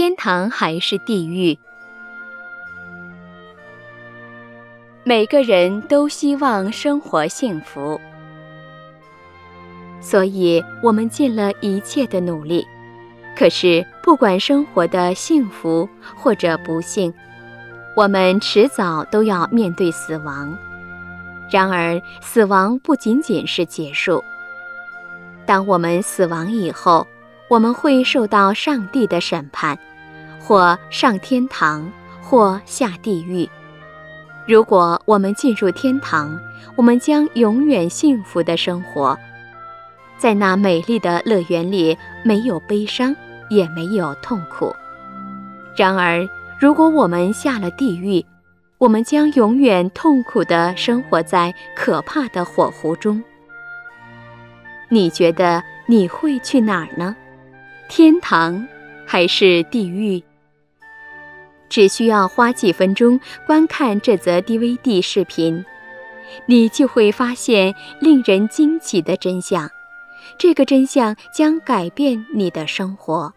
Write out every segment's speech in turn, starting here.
天堂还是地狱？每个人都希望生活幸福，所以我们尽了一切的努力。可是，不管生活的幸福或者不幸，我们迟早都要面对死亡。然而，死亡不仅仅是结束。当我们死亡以后，我们会受到上帝的审判，或上天堂，或下地狱。如果我们进入天堂，我们将永远幸福的生活，在那美丽的乐园里，没有悲伤，也没有痛苦。然而，如果我们下了地狱，我们将永远痛苦地生活在可怕的火湖中。你觉得你会去哪儿呢？天堂还是地狱？只需要花几分钟观看这则 DVD 视频，你就会发现令人惊奇的真相。这个真相将改变你的生活。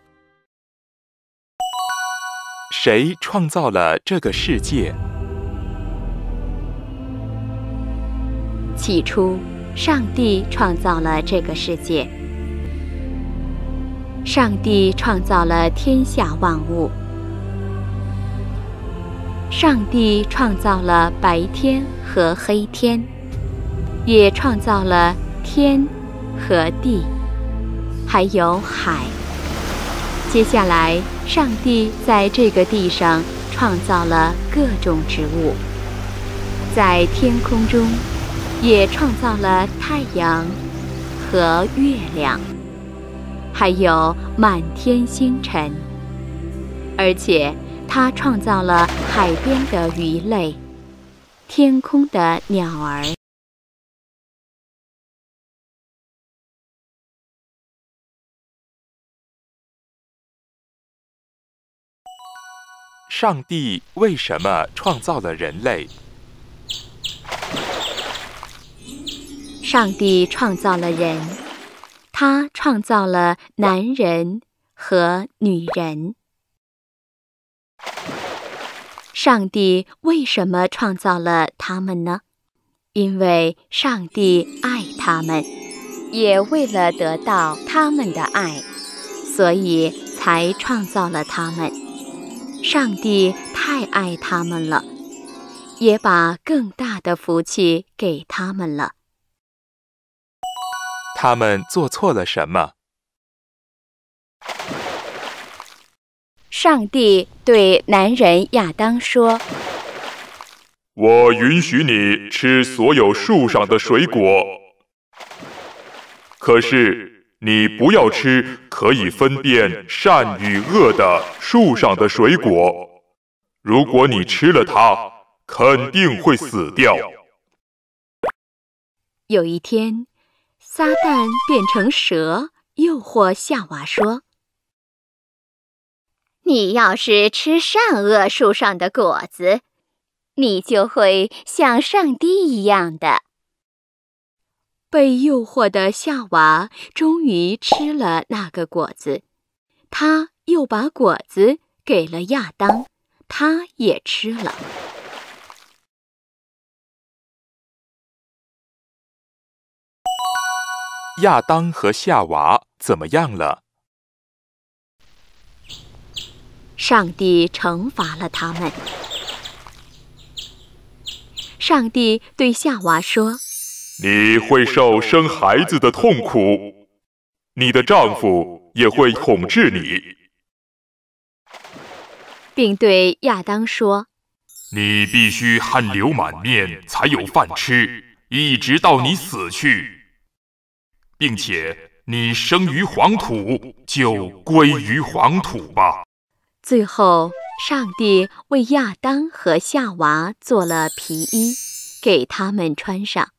谁创造了这个世界？起初，上帝创造了这个世界。上帝创造了天下万物。上帝创造了白天和黑天，也创造了天和地，还有海。接下来，上帝在这个地上创造了各种植物，在天空中也创造了太阳和月亮，还有满天星辰。而且他创造了海边的鱼类，天空的鸟儿。上帝为什么创造了人类？上帝创造了人，他创造了男人和女人。上帝为什么创造了他们呢？因为上帝爱他们，也为了得到他们的爱，所以才创造了他们。上帝太爱他们了，也把更大的福气给他们了。他们做错了什么？上帝对男人亚当说：“我允许你吃所有树上的水果，可是你不要吃可以分辨善与恶的树上的水果，如果你吃了它，肯定会死掉。”有一天，撒旦变成蛇，诱惑夏娃说：“你要是吃善恶树上的果子，你就会像上帝一样的。”被诱惑的夏娃终于吃了那个果子，她又把果子给了亚当，他也吃了。亚当和夏娃怎么样了？上帝惩罚了他们。上帝对夏娃说：“你会受生孩子的痛苦，你的丈夫也会统治你。”并对亚当说：“你必须汗流满面才有饭吃，一直到你死去，并且你生于黄土，就归于黄土吧。”最后，上帝为亚当和夏娃做了皮衣，给他们穿上。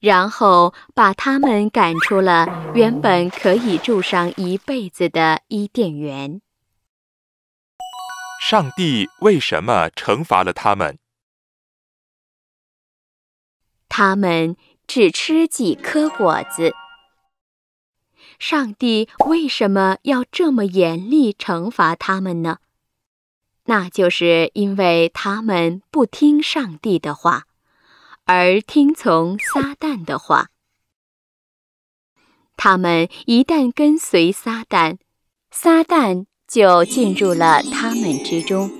然后把他们赶出了原本可以住上一辈子的伊甸园。上帝为什么惩罚了他们？他们只吃几颗果子。上帝为什么要这么严厉惩罚他们呢？那就是因为他们不听上帝的话，而听从撒旦的话。他们一旦跟随撒旦，撒旦就进入了他们之中，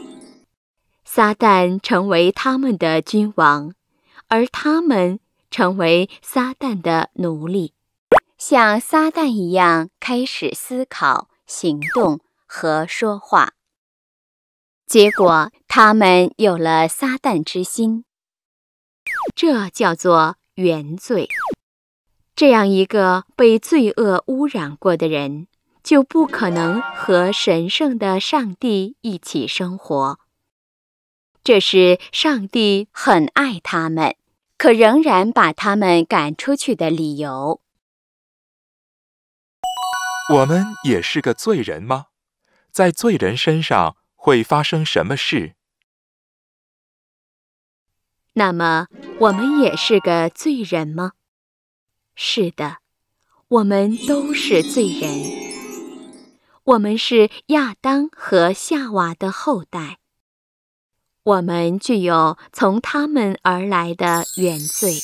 撒旦成为他们的君王，而他们成为撒旦的奴隶。 像撒旦一样开始思考、行动和说话，结果他们有了撒旦之心，这叫做原罪。这样一个被罪恶污染过的人，就不可能和神圣的上帝一起生活。这是上帝很爱他们，可仍然把他们赶出去的理由。 我们也是个罪人吗？在罪人身上会发生什么事？那么，我们也是个罪人吗？是的，我们都是罪人。我们是亚当和夏娃的后代，我们具有从他们而来的原罪。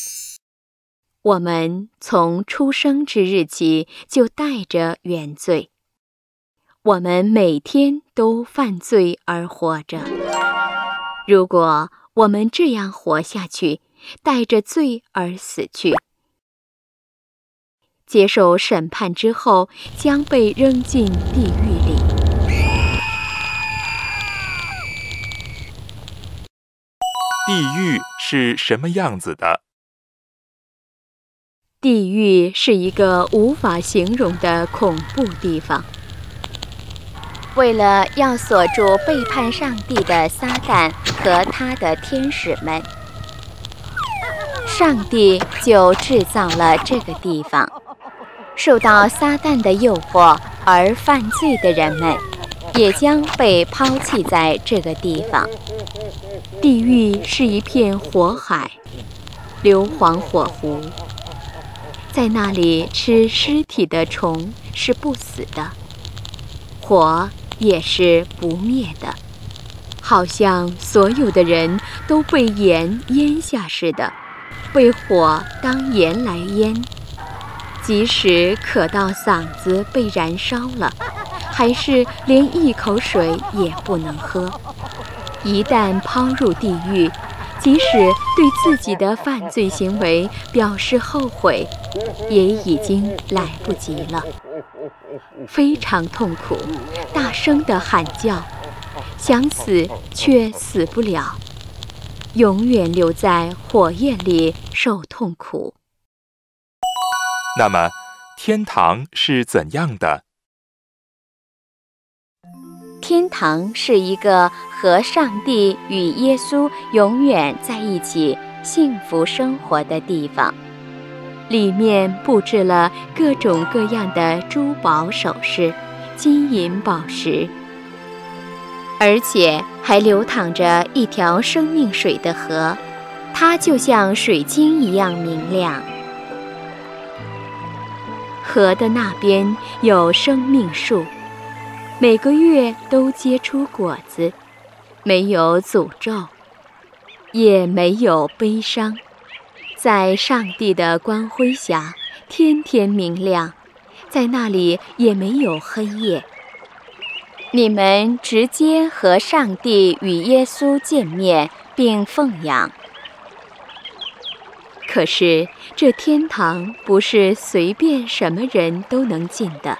我们从出生之日起就带着原罪，我们每天都犯罪而活着。如果我们这样活下去，带着罪而死去，接受审判之后将被扔进地狱里。地狱是什么样子的？ 地狱是一个无法形容的恐怖地方。为了要锁住背叛上帝的撒旦和他的天使们，上帝就制造了这个地方。受到撒旦的诱惑而犯罪的人们，也将被抛弃在这个地方。地狱是一片火海，硫磺火湖。 在那里吃尸体的虫是不死的，火也是不灭的，好像所有的人都被盐淹下似的，被火当盐来淹，即使渴到嗓子被燃烧了，还是连一口水也不能喝。一旦抛入地狱， 即使对自己的犯罪行为表示后悔，也已经来不及了。非常痛苦，大声地喊叫，想死却死不了，永远留在火焰里受痛苦。那么，天堂是怎样的？天堂是一个 和上帝与耶稣永远在一起、幸福生活的地方，里面布置了各种各样的珠宝首饰、金银宝石，而且还流淌着一条生命水的河，它就像水晶一样明亮。河的那边有生命树，每个月都结出果子。 没有诅咒，也没有悲伤，在上帝的光辉下，天天明亮，在那里也没有黑夜。你们直接和上帝与耶稣见面并奉养。可是，这天堂不是随便什么人都能进的，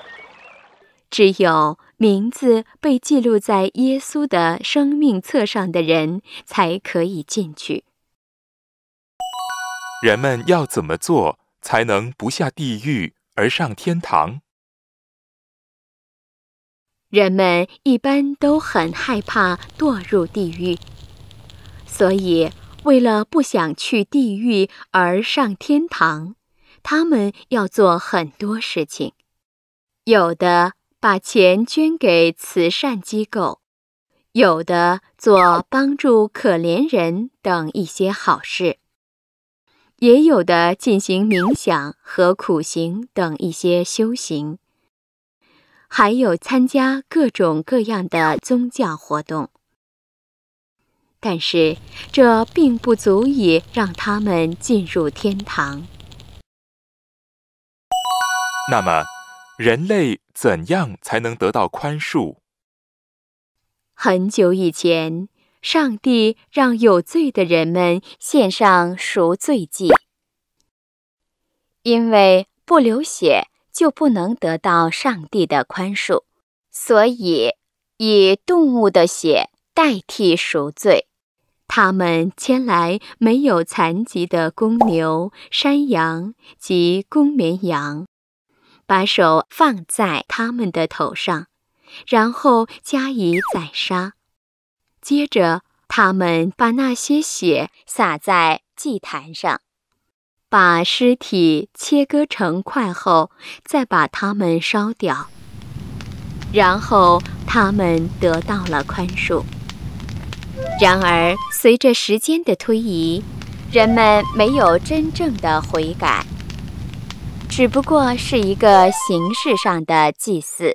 只有 名字被记录在耶稣的生命册上的人才可以进去。人们要怎么做才能不下地狱而上天堂？人们一般都很害怕堕入地狱，所以为了不想去地狱而上天堂，他们要做很多事情，有的 把钱捐给慈善机构，有的做帮助可怜人等一些好事，也有的进行冥想和苦行等一些修行，还有参加各种各样的宗教活动。但是，这并不足以让他们进入天堂。那么，人类怎样才能得到宽恕？很久以前，上帝让有罪的人们献上赎罪祭。 因为不流血就不能得到上帝的宽恕，所以以动物的血代替赎罪。他们牵来没有残疾的公牛、山羊及公绵羊，把手放在他们的头上，然后加以宰杀。接着，他们把那些血洒在祭坛上。 把尸体切割成块后，再把它们烧掉，然后他们得到了宽恕。然而，随着时间的推移，人们没有真正的悔改，只不过是一个形式上的祭祀。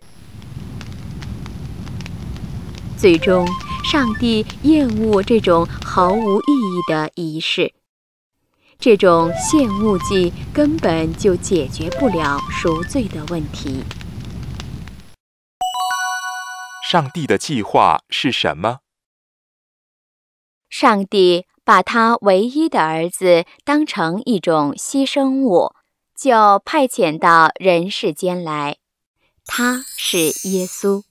最终，上帝厌恶这种毫无意义的仪式。 这种献物祭根本就解决不了赎罪的问题。上帝的计划是什么？上帝把他唯一的儿子当成一种牺牲物，就派遣到人世间来。他是耶稣。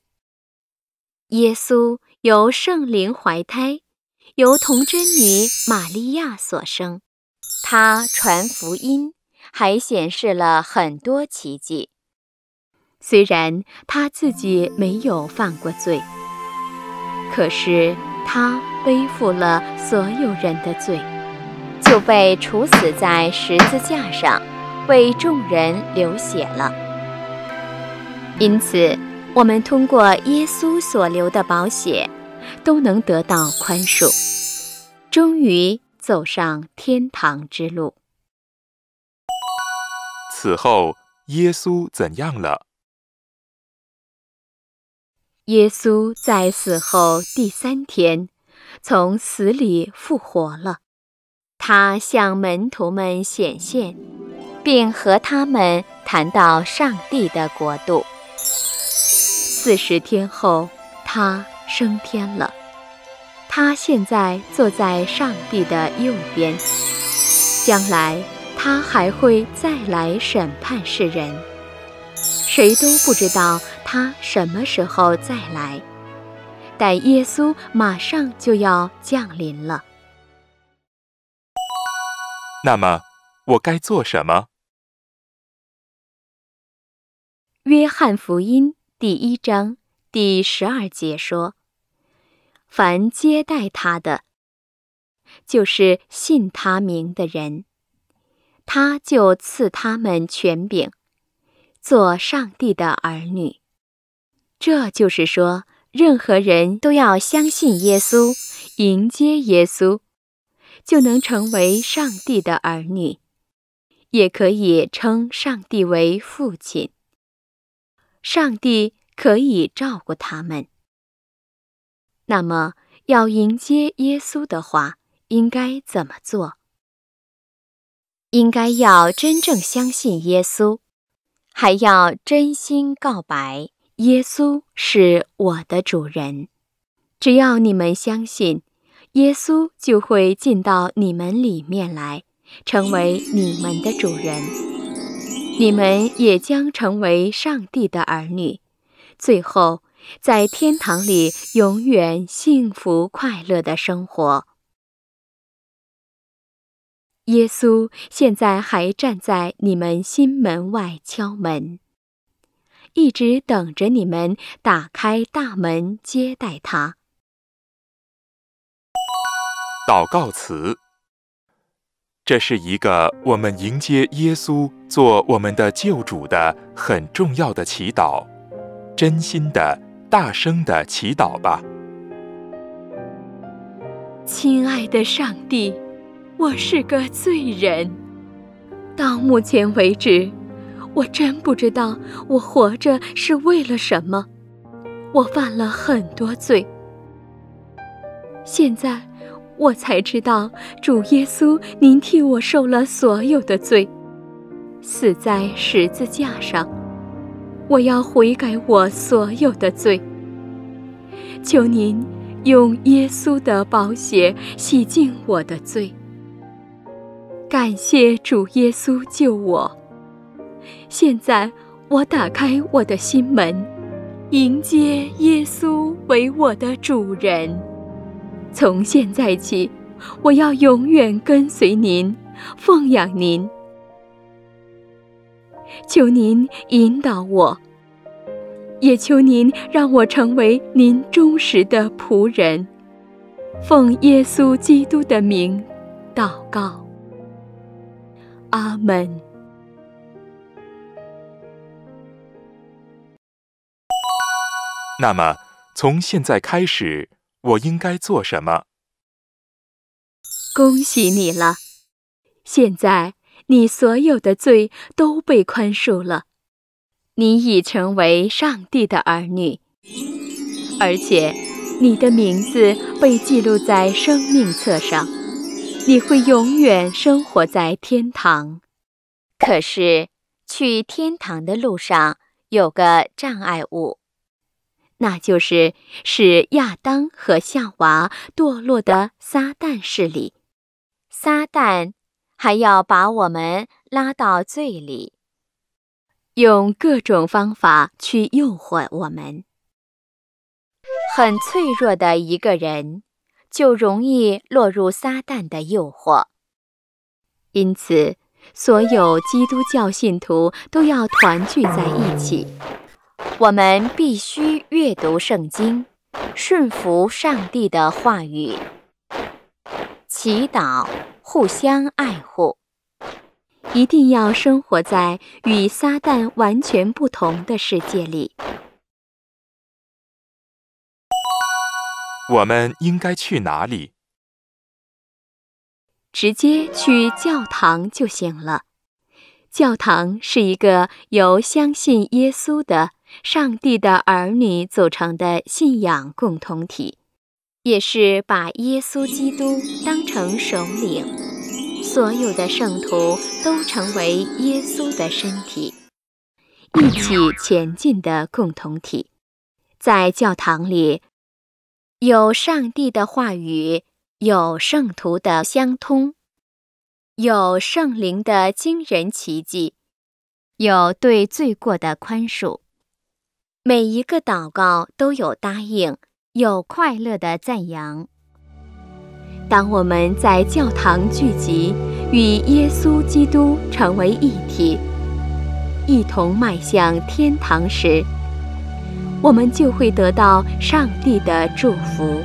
耶稣由圣灵怀胎，由童贞女玛利亚所生。 他传福音，还显示了很多奇迹。虽然他自己没有犯过罪，可是他背负了所有人的罪，就被处死在十字架上，为众人流血了。因此，我们通过耶稣所流的宝血，都能得到宽恕。终于 走上天堂之路。此后，耶稣怎样了？耶稣在死后第三天，从死里复活了。他向门徒们显现，并和他们谈到上帝的国度。40天后，他升天了。 他现在坐在上帝的右边，将来他还会再来审判世人。谁都不知道他什么时候再来，但耶稣马上就要降临了。那么，我该做什么？约翰福音第1章第12节说。 凡接待他的，就是信他名的人，他就赐他们权柄，做上帝的儿女。这就是说，任何人都要相信耶稣，迎接耶稣，就能成为上帝的儿女，也可以称上帝为父亲。上帝可以照顾他们。 那么，要迎接耶稣的话，应该怎么做？应该要真正相信耶稣，还要真心告白：耶稣是我的主人。只要你们相信，耶稣就会进到你们里面来，成为你们的主人。你们也将成为上帝的儿女。最后， 在天堂里永远幸福快乐的生活。耶稣现在还站在你们心门外敲门，一直等着你们打开大门接待他。祷告词，这是一个我们迎接耶稣做我们的救主的很重要的祈祷，真心的 大声的祈祷吧，亲爱的上帝，我是个罪人。到目前为止，我真不知道我活着是为了什么。我犯了很多罪。现在我才知道，主耶稣，您替我受了所有的罪，死在十字架上。我要悔改我所有的罪。求您用耶稣的宝血洗净我的罪。感谢主耶稣救我。现在我打开我的心门，迎接耶稣为我的主人。从现在起，我要永远跟随您，奉养您。求您引导我，也求您让我成为您忠实的仆人。奉耶稣基督的名祷告，阿门。那么，从现在开始，我应该做什么？恭喜你了，现在你所有的罪都被宽恕了，你已成为上帝的儿女，而且你的名字被记录在生命册上，你会永远生活在天堂。可是，去天堂的路上有个障碍物。那就是使亚当和夏娃堕落的撒旦势力，撒旦还要把我们拉到罪里，用各种方法去诱惑我们。很脆弱的一个人，就容易落入撒旦的诱惑。因此，所有基督教信徒都要团聚在一起。我们必须阅读圣经，顺服上帝的话语，祈祷，互相爱护，一定要生活在与撒旦完全不同的世界里。我们应该去哪里？直接去教堂就行了。教堂是一个由相信耶稣的上帝的儿女组成的信仰共同体，也是把耶稣基督当成首领，所有的圣徒都成为耶稣的身体，一起前进的共同体。在教堂里，有上帝的话语，有圣徒的相通，有圣灵的惊人奇迹，有对罪过的宽恕。每一个祷告都有答应，有快乐的赞扬。当我们在教堂聚集，与耶稣基督成为一体，一同迈向天堂时，我们就会得到上帝的祝福。